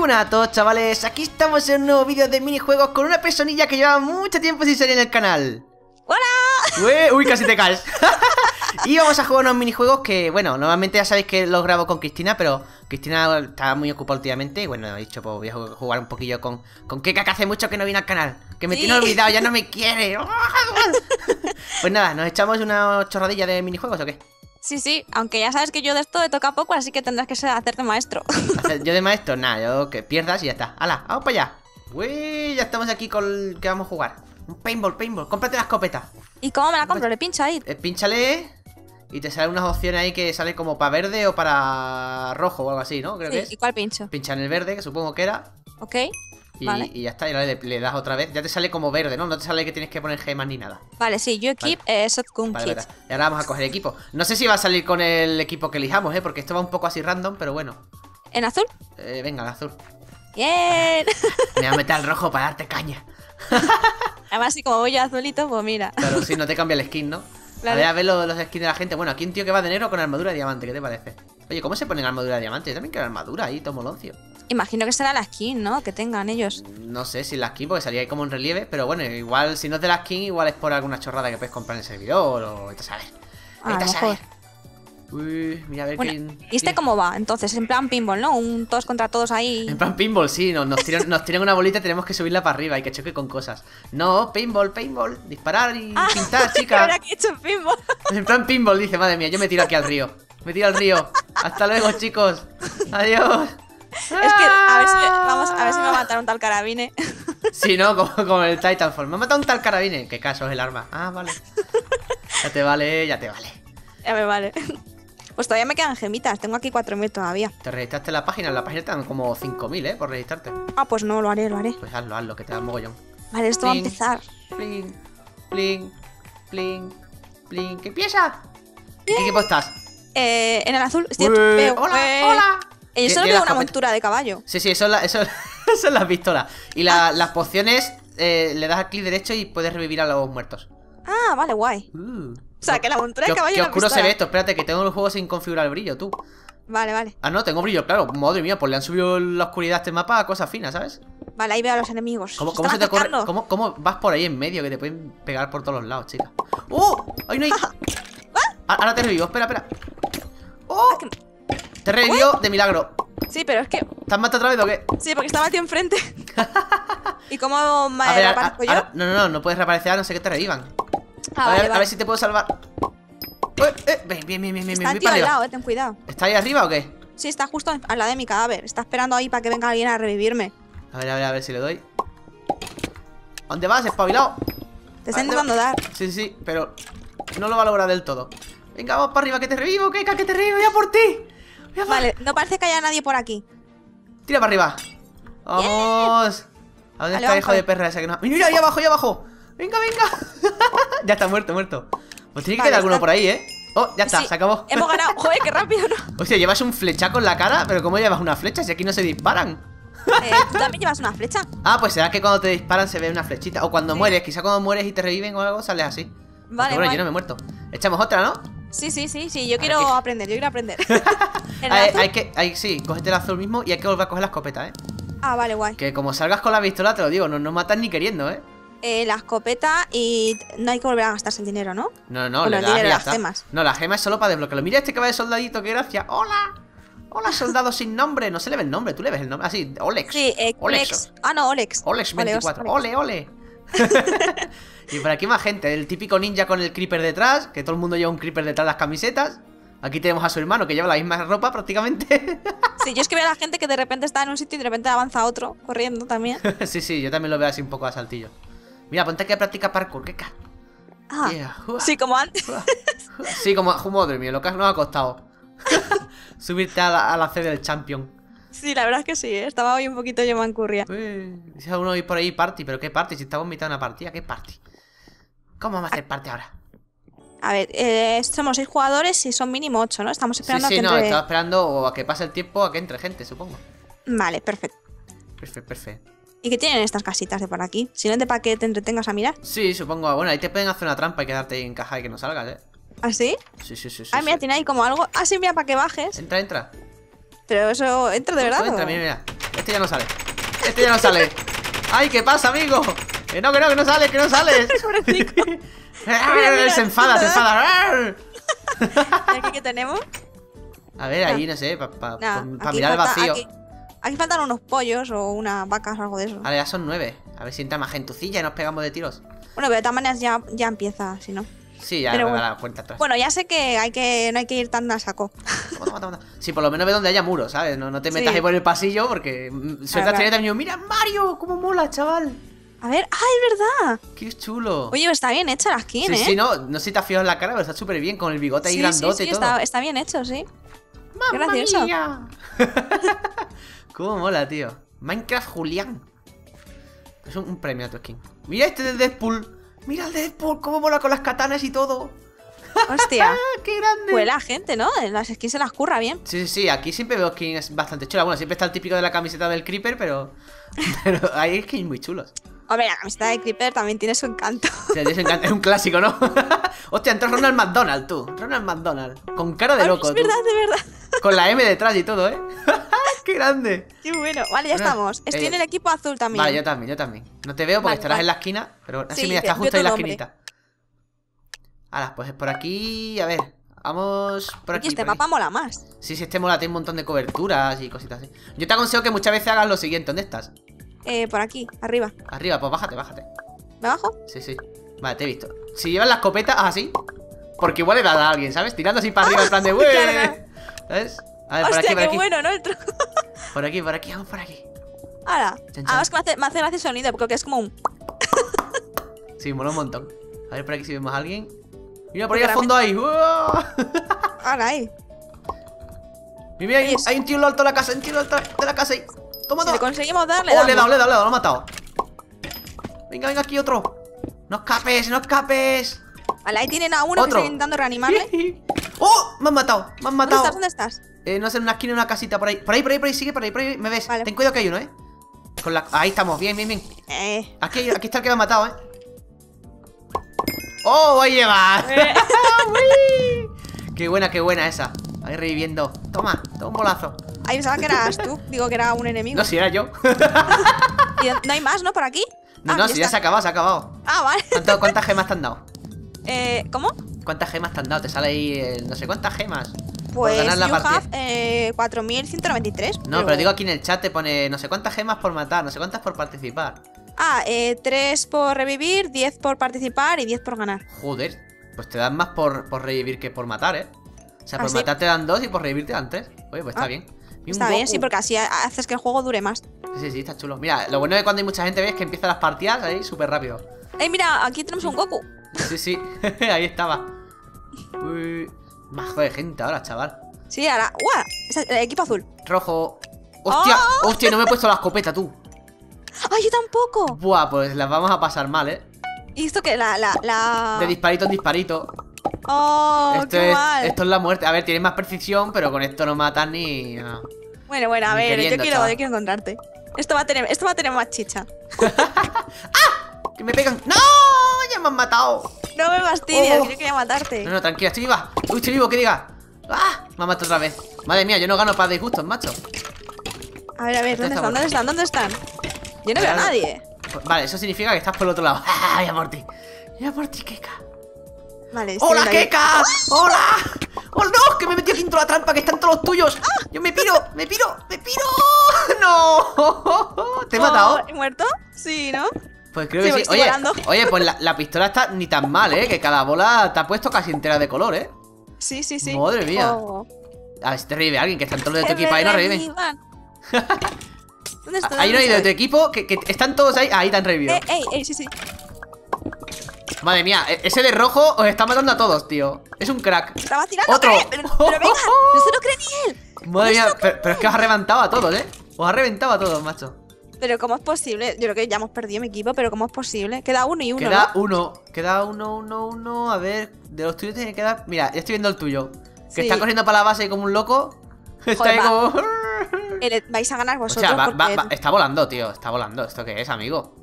buenas a todos, chavales, aquí estamos en un nuevo vídeo de minijuegos con una personilla que lleva mucho tiempo sin salir en el canal. ¡Hola! Uy, casi te caes. Y vamos a jugar unos minijuegos que, bueno, normalmente ya sabéis que los grabo con Cristina, pero Cristina está muy ocupada últimamente. Y bueno, he dicho, pues voy a jugar un poquillo con Keka, que hace mucho que no viene al canal. Que me tiene olvidado, ya no me quiere. Pues nada, ¿nos echamos una chorradilla de minijuegos o qué? Sí, aunque ya sabes que yo de esto he tocado poco, así que tendrás que hacerte maestro. ¿Yo de maestro? Nada, yo que pierdas y ya está. ¡Hala, vamos para allá! Uy, ya estamos aquí con el que vamos a jugar. Un paintball, cómprate una escopeta. ¿Y cómo me la compro? Le pincha ahí. Pínchale... Y te salen unas opciones ahí que sale como para verde o para rojo o algo así, ¿no? Creo que es. ¿Y cuál pincho? Pincha en el verde, que supongo que era. Ok. Vale. Y ya está, y le das otra vez. Ya te sale como verde, ¿no? No te sale que tienes que poner gemas ni nada. Vale, sí, yo equip shotgun kit. Y ahora vamos a coger equipo. No sé si va a salir con el equipo que elijamos, ¿eh? Porque esto va un poco así random, pero bueno. ¿En azul? Venga, en azul. ¡Bien! Me voy a meter al rojo para darte caña. Además, si como voy yo azulito, pues mira. Claro, sí, no te cambia el skin, ¿no? Claro. A ver los skins de la gente. Bueno, aquí un tío que va de negro con armadura de diamante, ¿qué te parece? Oye, ¿cómo se ponen armadura de diamante? Yo también quiero armadura ahí, tomo loncio. Imagino que será la skin, ¿no? Que tengan ellos. No sé si la skin, porque salía ahí como en relieve. Pero bueno, igual si no es de la skin, igual es por alguna chorrada que puedes comprar en el servidor. O estás a ver. Uy, mira a ver bueno, ¿y este cómo va? Entonces, en plan pinball, ¿no? Un todos contra todos ahí. En plan pinball, sí, nos tiran una bolita y tenemos que subirla para arriba y que choque con cosas. No, paintball, disparar y pintar, chicas. Ahora que he hecho pinball. En plan pinball, dice, madre mía, yo me tiro aquí al río. Me tiro al río. Hasta luego, chicos. Adiós. Es que, a ver si me mataron tal carabine. Sí, ¿no? Como el Titanfall. Me ha matado un tal carabine. ¿Qué caso es el arma? Ah, vale. Ya te vale. Ya me vale. Pues todavía me quedan gemitas, tengo aquí 4.000 todavía. ¿Te registraste en la página? En la página te dan como 5.000, ¿eh? Por registrarte. Ah, pues no, lo haré. Pues hazlo, que te da mogollón. Vale, esto va a empezar. Plin, plin, plin, plin. ¿Qué empieza? ¿En qué equipo estás? En el azul. Uy, veo, hola. Yo solo veo una montura de caballo. Sí, son las pistolas. Y las pociones, le das al clic derecho y puedes revivir a los muertos. Ah, vale, guay. O sea, que la montura de caballo. Qué oscuro se ve esto, espérate, que tengo el juego sin configurar el brillo, tú. Vale. Ah, no, tengo brillo, claro. Madre mía, pues le han subido la oscuridad a este mapa a cosas finas, ¿sabes? Vale, ahí veo a los enemigos. ¿Cómo se te ocurre? ¿Cómo vas por ahí en medio? Que te pueden pegar por todos los lados, chica. ¡Oh! ¡Ay, no hay! Ahora te revivo, espera. ¡Oh! Te revivió de milagro. Sí, pero es que... ¿Te has matado otra vez o qué? Sí, porque estaba a ti enfrente. ¿Y cómo me reaparezco yo? No puedes reaparecer a no ser que te revivan. A ver si te puedo salvar. Bien. Está tío al lado, ten cuidado. ¿Está ahí arriba o qué? Sí, está justo al lado de mi cadáver. Está esperando ahí para que venga alguien a revivirme. A ver si le doy. ¿A dónde vas, espabilado? Te estoy intentando dar. Sí, pero no lo va a lograr del todo. Venga, vamos para arriba, que te revivo, Keka, que te revivo. Voy a por ti. Vale, no parece que haya nadie por aquí. Tira para arriba. Vamos. ¿A dónde está el hijo de perra ese que no? Mira, ahí abajo. Venga. Ya está muerto. Pues tiene que quedar alguno por ahí, ¿eh? Oh, ya está, sí, se acabó. Hemos ganado. Joder, qué rápido, ¿no? O sea, llevas un flechaco en la cara, pero ¿cómo llevas una flecha si aquí no se disparan? ¿Tú también llevas una flecha? Ah, pues será que cuando te disparan se ve una flechita. O cuando mueres, quizá cuando mueres y te reviven o algo, sales así. Vale. Pero bueno, yo no me he muerto. Echamos otra, ¿no? Sí. Yo quiero aprender. Sí, cógete el azul mismo y hay que volver a coger la escopeta, ¿eh? Ah, vale, guay. Que como salgas con la pistola, te lo digo, no matas ni queriendo, ¿eh? La escopeta y no hay que volver a gastarse el dinero, ¿no? No, le das las gemas. No, las gemas es solo para desbloquearlo. Mira este que va de soldadito, qué gracia. Hola, soldado sin nombre. No se le ve el nombre, tú le ves el nombre. Así, Olex. Sí, Olex. Ah, no, Olex. Olex 24. Ole. Y por aquí más gente. El típico ninja con el creeper detrás. Que todo el mundo lleva un creeper detrás de las camisetas. Aquí tenemos a su hermano que lleva la misma ropa prácticamente. Sí, yo es que veo a la gente que de repente está en un sitio y de repente avanza a otro corriendo también. Sí, yo también lo veo así un poco a saltillo. Mira, ponte aquí a practicar parkour, Keka. Sí, como antes. Sí, como madre mía, lo que nos ha costado. Subirte a la C del Champion. Sí, la verdad es que sí, ¿eh? Estaba hoy un poquito yo mancurria. Si alguno oís por ahí party, pero ¿qué party? Si estamos en mitad de una partida, ¿qué party? ¿Cómo vamos a hacer party ahora? A ver, somos 6 jugadores y son mínimo 8, ¿no? Estamos esperando a que entre... estaba esperando a que pase el tiempo, a que entre gente, supongo. Vale, perfecto. ¿Y qué tienen estas casitas de por aquí? Si no es de para que te entretengas a mirar. Sí, supongo. Bueno, ahí te pueden hacer una trampa y quedarte ahí en caja y que no salgas, ¿eh? ¿Ah, sí? Sí. Ah, mira, tiene ahí como algo. Ah, sí, mira, para que bajes. Entra. Pero eso, entra de verdad. Entra, mira. Este ya no sale. Este ya no sale. ¡Ay, qué pasa, amigo! No, que no sales, que no sales. Se enfada, se enfada. ¿Qué tenemos? A ver, ahí no sé, para mirar el vacío. Aquí faltan unos pollos o unas vacas o algo de eso. Vale, ya son 9. A ver si entra más gentucilla y nos pegamos de tiros. Bueno, pero de todas maneras ya empieza, si no. Sí, ya me da la puerta atrás. Bueno, ya sé que no hay que ir tan a saco. Sí, por lo menos ve donde haya muros, ¿sabes? No te metas ahí por el pasillo porque sueltas tireta y digo, mira, Mario, cómo mola, chaval. A ver, ¡ah, es verdad! ¡Qué chulo! Oye, está bien hecha la skin, ¿eh? Sí, no sé si te has fijado en la cara, pero está súper bien, con el bigote ahí grandote y todo. Está bien hecho, sí. ¡Mamma mía! ¡Cómo mola, tío! Minecraft Julián. Es un premio a tu skin. ¡Mira este de Deadpool! ¡Mira el Deadpool! ¡Cómo mola con las katanas y todo! ¡Hostia! ¡Qué grande! Pues la gente, ¿no? Las skins se las curra bien. Sí, sí, sí. Aquí siempre veo skins bastante chulas. Bueno, siempre está el típico de la camiseta del Creeper, pero hay skins muy chulos. Hombre, la camiseta de Creeper también tiene su encanto. Sí, tiene su encanto. Es un clásico, ¿no? Hostia, entró Ronald McDonald, tú. Ronald McDonald. Con cara de loco, tú. Es verdad, de verdad. Con la M detrás y todo, ¿eh? ¡Qué grande! ¡Qué bueno! Vale, ya estamos. Estoy en el equipo azul también. Vale, yo también. No te veo porque estarás en la esquina. Pero así, mira, estás justo ahí en la esquinita. Ahora, pues es por aquí. A ver, vamos por aquí. Este mapa mola más. Sí, sí, este mola. Tiene un montón de coberturas y cositas así. Yo te aconsejo que muchas veces hagas lo siguiente. ¿Dónde estás? Por aquí, arriba. Arriba, pues bájate. ¿Me bajo? Sí, sí. Vale, te he visto. Si llevas la escopeta, haz así. Porque igual le das a alguien, ¿sabes? Tirando así para arriba en plan de wey. ¿Sabes? A ver, hostia, por aquí. Qué bueno, ¿no? El truco. Por aquí, vamos por aquí. Ahora, además que me hace gracia el sonido, porque es como un... Sí, mola un montón. A ver por aquí si vemos a alguien. Mira, por ahí al fondo hay. Ahora ahí. Mira, hay un tío alto de la casa, ahí. Toma, si le conseguimos darle. Oh, le he dado, lo he matado. Venga, aquí otro. No escapes. Vale, ahí tienen a uno que está intentando reanimarle. ¡Oh! Me han matado. ¿Dónde estás? No sé, en una esquina, en una casita por ahí. Por ahí, sigue por ahí. Me ves. Vale. Ten cuidado que hay uno, ¿eh? Ahí estamos, bien. Aquí está el que me ha matado, ¿eh? ¡Oh! Ahí llevas. Qué buena esa. Ahí reviviendo. Toma un bolazo. Ahí pensaba que eras tú. Digo que era un enemigo. No, si era yo. ¿No hay más, no? ¿Por aquí? No, si ya se ha acabado. Ah, vale. ¿Cuántas gemas te han dado? ¿Cómo? ¿Cuántas gemas te han dado? Te sale ahí no sé cuántas gemas. Pues ganar la partida. 4.193. No, pero digo, aquí en el chat te pone no sé cuántas gemas por matar, no sé cuántas por participar. 3 por revivir, 10 por participar y 10 por ganar. Joder, pues te dan más por revivir que por matar, ¿eh? O sea, por matar te dan 2 y por revivir te dan 3. Oye, pues está bien. Está bien, sí, porque así haces que el juego dure más. Sí, está chulo. Mira, lo bueno de cuando hay mucha gente, ves que empiezan las partidas ahí súper rápido. Mira, aquí tenemos un Goku. Sí, ahí estaba. Uy, mazo de gente ahora, chaval. Sí, ahora. ¡Guau! El equipo azul. Rojo. ¡Hostia! ¡Oh! ¡Hostia! No me he puesto la escopeta, tú. ¡Ay, yo tampoco! Buah, pues las vamos a pasar mal, ¿eh? ¿Y esto qué? De disparito en disparito. ¡Oh! Esto es la muerte. A ver, tienes más precisión, pero con esto no matas ni. No. Bueno, a ver, yo quiero encontrarte. Esto va a tener más chicha. ¡Ah! ¡Que me pegan! ¡No! ¡Ya me han matado! No me fastidies, creo que quería matarte. No, tranquila, estoy viva. Uy, estoy vivo, que diga. ¡Ah! Me ha matado otra vez. Madre mía, yo no gano para disgustos, macho. A ver, ¿dónde están? Yo no veo a nadie. Vale, eso significa que estás por el otro lado. ¡Ah! Ya por ti, Keka. Vale, ¡hola, Keka! ¡Hola! ¡Oh, no! ¡Que me he metido dentro de la trampa! ¡Que están todos los tuyos! ¡Ah! ¡Yo me piro! ¡No! ¿Te he matado? ¿He muerto? Sí, ¿no? Pues creo que sí. Oye, pues la pistola está ni tan mal, ¿eh? Que cada bola te ha puesto casi entera de color, ¿eh? Sí. Madre mía. A ver si te revive alguien, que están todos los de tu equipo ahí, no reviven. Ahí no hay de tu equipo, que están todos ahí te han revivido. Sí. Madre mía, ese de rojo os está matando a todos, tío. Es un crack. Estaba tirando. Otro. Pero venga, no se lo cree ni él. Madre mía, pero es que os ha reventado a todos, ¿eh? Os ha reventado a todos, macho. Pero ¿cómo es posible? Yo creo que ya hemos perdido mi equipo, pero ¿cómo es posible? Queda uno y uno, Queda uno. A ver, de los tuyos tiene que quedar... Mira, ya estoy viendo el tuyo. Que está corriendo para la base como un loco. Joder, está ahí como... Vais a ganar vosotros. O sea, va. Está volando, tío. Está volando. ¿Esto qué es, amigo?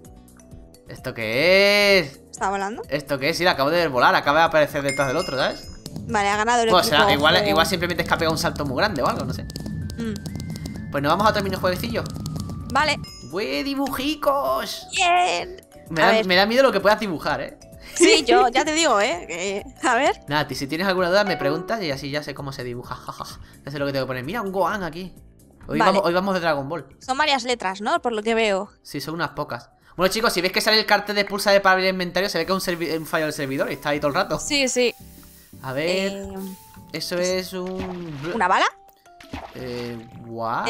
¿Esto qué es? ¿Está volando? ¿Esto qué es? Sí, la acabo de ver volar. Acaba de aparecer detrás del otro, ¿sabes? Vale, ha ganado el equipo. O sea, igual simplemente es que ha pegado un salto muy grande o algo, no sé. Pues nos vamos a otro minijueguecillo. Vale. ¡Buen dibujicos! ¡Bien! Me da miedo lo que puedas dibujar, ¿eh? Sí, yo ya te digo, ¿eh? A ver. Nati, si tienes alguna duda me preguntas y así ya sé cómo se dibuja. Jajaja. Ya sé lo que tengo que poner. Mira, un Gohan aquí. Hoy vamos de Dragon Ball. Son varias letras, ¿no? Por lo que veo. Sí, son unas pocas. Bueno, chicos, si veis que sale el cartel de pulsa de para abrir el inventario, se ve que es un fallo del servidor y está ahí todo el rato. Sí, sí. A ver... eso es un... ¿Una bala? What?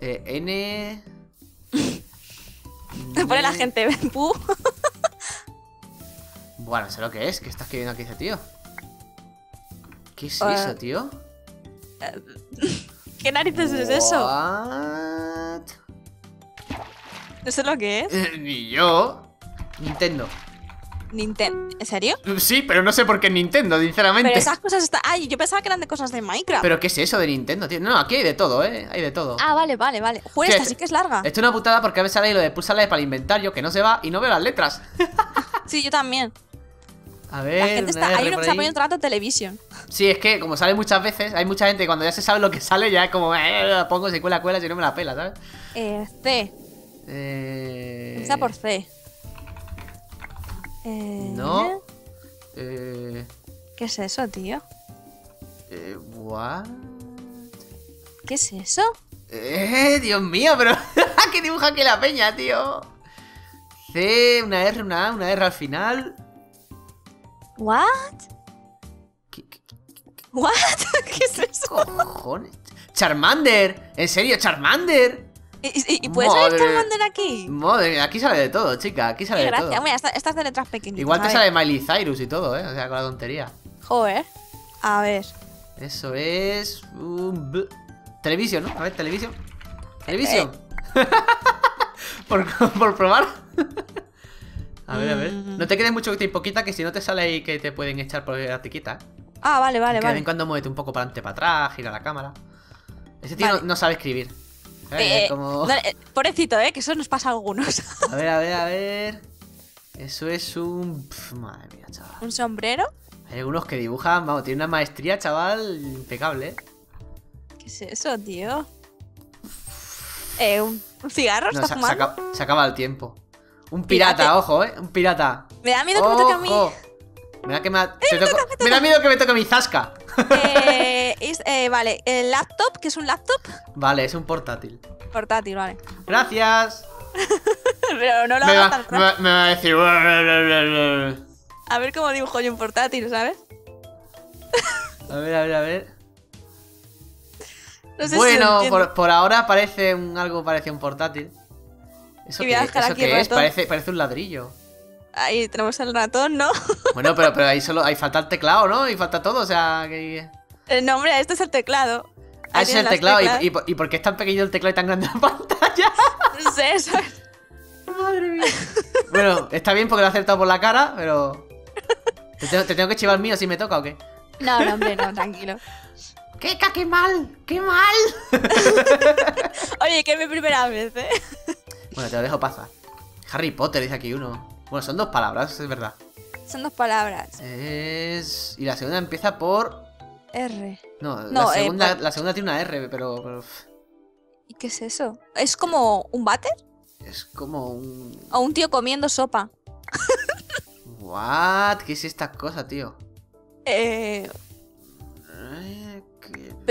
N... Me pone la gente. Bueno, sé lo que es. ¿Qué estás escribiendo aquí ese tío? ¿Qué es eso, tío? ¿Qué narices es eso? No sé lo que es. Ni yo. Nintendo. ¿En serio? Sí, pero no sé por qué Nintendo, sinceramente. Pero esas cosas están... Ay, yo pensaba que eran de cosas de Minecraft. ¿Pero qué es eso de Nintendo, tío? No, aquí hay de todo, ¿eh? Hay de todo. Ah, vale, vale, vale. Joder, esta sí que es larga. Esto es una putada porque a veces sale lo de pulsarle para el inventario, que no se va y no veo las letras. Sí, yo también. A ver... La gente está... Hay uno que se ha ponido un rato en televisión. Sí, es que como sale muchas veces, hay mucha gente que cuando ya se sabe lo que sale ya es como... la pongo, se cuela, si no me la pela, ¿sabes? C. Empieza por C. No. ¿Qué es eso, tío? What? ¿Qué es eso? Dios mío, pero ¿qué dibuja aquí la peña, tío? C, una R, una A, una R al final. What? What? ¿Qué es eso? Cojones. Charmander, en serio, Charmander. ¿Y puedes salir Charmander aquí? Madre mía, aquí sale de todo, chica. Aquí sale de todo. Mira, estas de letras pequeñitas. Igual te sale Miley Cyrus y todo, ¿eh? O sea, con la tontería. Joder. A ver. Eso es... Televisión, ¿no? A ver, televisión. Televisión. Por probar. A ver, a ver. No te quedes mucho tiempo quita, que si no te sale ahí que te pueden echar por la tiquita. Ah, vale, vale, vale. De vez en cuando muévete un poco para adelante, para atrás, gira la cámara. Ese tío no sabe escribir. Como... pobrecito, que eso nos pasa a algunos. A ver, a ver, a ver. Eso es un... madre mía, chaval. ¿Un sombrero? Hay algunos que dibujan, vamos, tiene una maestría, chaval, impecable, ¿Qué es eso, tío? ¿Un cigarro? No, ¿estás fumando? Se acaba el tiempo. Un pirata, ojo, un pirata. Me da miedo que me toque a mí. Me da miedo que me toque a mi zasca. Vale, el laptop, ¿qué es un laptop? Vale, es un portátil. Portátil, vale. Gracias. Pero no lo hagas tan rápido. Me va a decir... A ver cómo dibujo yo un portátil, ¿sabes? A ver, a ver, a ver. No sé si por ahora parece parece un portátil. ¿Eso qué es? Parece un ladrillo. Ahí tenemos el ratón, ¿no? Bueno, pero ahí solo... Ahí falta el teclado, ¿no? Y falta todo, o sea... No, hombre, este es el teclado. Ah, ese es el teclado. ¿Y por qué es tan pequeño el teclado y tan grande la pantalla? No sé, ¿sabes? Madre mía. Bueno, está bien porque lo he acertado por la cara, pero... ¿Te tengo que chivar mío si me toca o qué? No, no, hombre, no, tranquilo. ¡Keka, qué mal! ¡Qué mal! Oye, que es mi primera vez, ¿eh? Bueno, te lo dejo pasar. Harry Potter, dice aquí uno. Bueno, son dos palabras, es verdad. Son dos palabras. Y la segunda empieza por... R. No, la segunda tiene una R, pero... ¿Y qué es eso? ¿Es como un váter? Es como un... O un tío comiendo sopa. What? ¿Qué es esta cosa, tío? Pero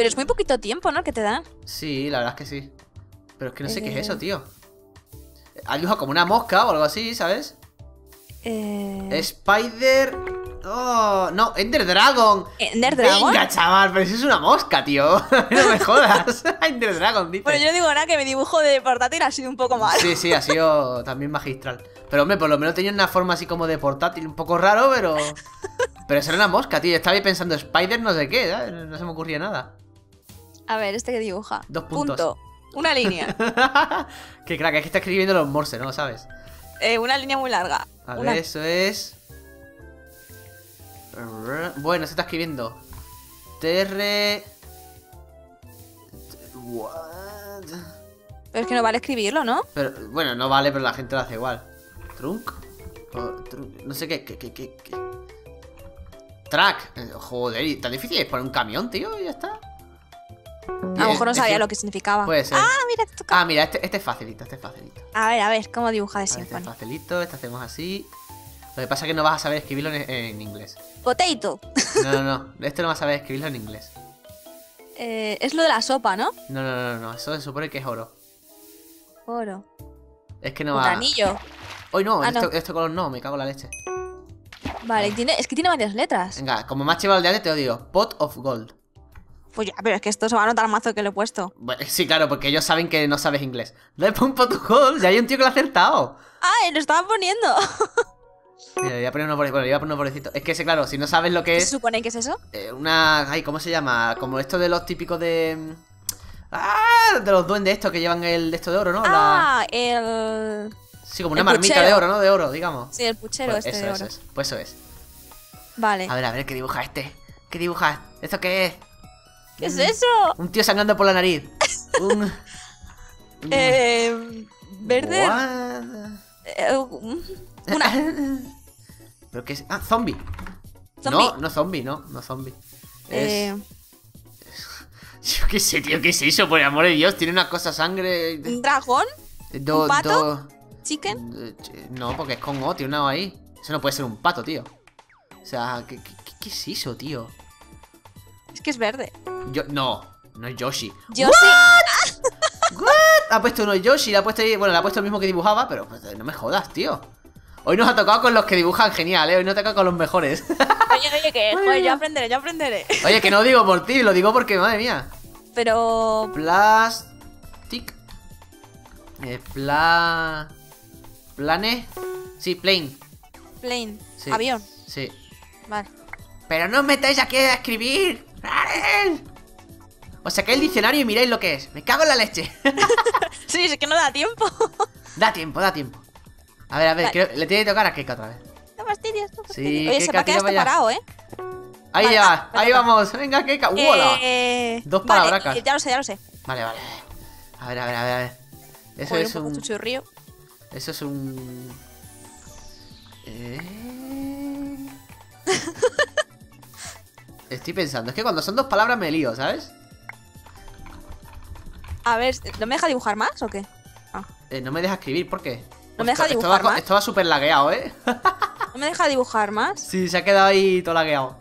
es muy poquito tiempo, ¿no? Que te dan. Sí, la verdad es que sí. Pero es que no sé qué es eso, tío. Dibuja como una mosca o algo así, ¿sabes? Spider... Oh, no, Ender Dragon. ¿Ender Dragon? Venga, chaval, pero eso es una mosca, tío. No me jodas. Ender Dragon, dice. Bueno, yo no digo nada, que mi dibujo de portátil ha sido un poco malo. Sí, sí, ha sido también magistral. Pero, hombre, por lo menos tenía una forma así como de portátil. Un poco raro, pero... Pero eso era una mosca, tío. Estaba ahí pensando Spider no sé qué, ¿sabes? No se me ocurría nada. A ver, ¿este que dibuja? Dos puntos. Punto. Una línea. Qué crack, es que está escribiendo los morse, ¿no? ¿Sabes? Una línea muy larga. A ver, eso es... Bueno, se está escribiendo TR... What? Pero es que no vale escribirlo, ¿no? Pero, bueno, no vale, pero la gente lo hace igual. Trunk, no sé qué. Track. Joder, tan difícil es poner un camión, tío, y ya está. A lo mejor no sabía lo que significaba. Puede ser. Ah, mira, te toca. Ah, mira, este es facilito, este es facilito. A ver, ¿cómo dibuja de Symfony? Este es facilito, este hacemos así. Lo que pasa es que no vas a saber escribirlo en inglés. Potato. No, este no vas a saber escribirlo en inglés. Es lo de la sopa, ¿no? No, eso se supone que es oro. Oro. Es que no va... anillo. Hoy no, este color no, me cago en la leche. Vale, es que tiene varias letras. Venga, como más chival de antes te lo digo, pot of gold. Pues ya, pero es que esto se va a notar mazo que lo he puesto. Bueno, sí, claro, porque ellos saben que no sabes inglés. Le pon pot of gold, ya hay un tío que lo ha acertado. Ah, lo estaba poniendo. Mira, le voy a poner unos borecitos. Bueno, le voy a poner unos borecitos. Es que ese, claro, si no sabes lo que es. ¿Se supone que es eso? Una... Ay, ¿cómo se llama? Como esto de los típicos de... Ah, de los duendes estos que llevan el de esto de oro, ¿no? Ah, el... Sí, como una marmita puchero de oro, ¿no? De oro, digamos. Sí, el puchero pues este de oro. Eso es. Pues eso es. Vale. A ver, ¿qué dibuja este? ¿Qué dibuja? ¿Esto qué es? ¿Qué es eso? Un tío sangrando por la nariz. Verde. Una. ¿Pero qué es? Ah, zombie. No, zombie. Yo qué sé, tío, ¿qué es eso? Por el amor de Dios, tiene una cosa sangre. ¿Un dragón? ¿Un pato? ¿Chicken? No, porque es con O, tiene una O ahí. Eso no puede ser un pato, tío. O sea, ¿qué es eso, tío? Es que es verde. No es Yoshi. ¿What? Ha puesto uno Yoshi, le ha puesto ahí. Bueno, le ha puesto el mismo que dibujaba, pero pues, no me jodas, tío. Hoy nos ha tocado con los que dibujan genial, ¿eh? Hoy nos ha tocado con los mejores. Oye, que joder, yo aprenderé. Oye, que no digo por ti, lo digo porque, madre mía. Pero... Plastic. Plane. Sí, plane. Plane. Sí. Avión. Sí. Vale. Pero no os metáis aquí a escribir. Os saquéis el diccionario y miráis lo que es. Me cago en la leche. Sí, es que no da tiempo. Da tiempo. A ver, vale. Le tiene que tocar a Keika otra vez. No fastidies, no fastidies. Sí, oye, Keika, se me ha quedado esto parado, ¿eh? Ahí vale, ya, ahí vamos. Venga, Keika. ¡Hola! Dos palabracas. Vale, ya lo sé. Vale. A ver. Eso es un churrío. Eso es un... Estoy pensando. Es que cuando son dos palabras me lío, ¿sabes? A ver, ¿no me deja dibujar más o qué? Ah. No me deja escribir, ¿por qué? No me deja dibujar más. Esto va súper lagueado, ¿eh? ¿No me deja dibujar más? Sí, se ha quedado ahí todo lagueado.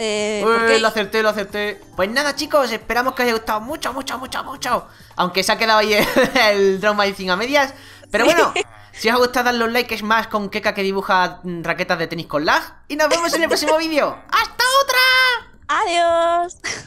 Uy, lo acerté. Pues nada, chicos, esperamos que os haya gustado mucho. Aunque se ha quedado ahí el Draw My Thing a medias. Pero bueno, si os ha gustado, dadle un like, es más con Keika que dibuja raquetas de tenis con lag. Y nos vemos en el próximo vídeo. ¡Hasta otra! ¡Adiós!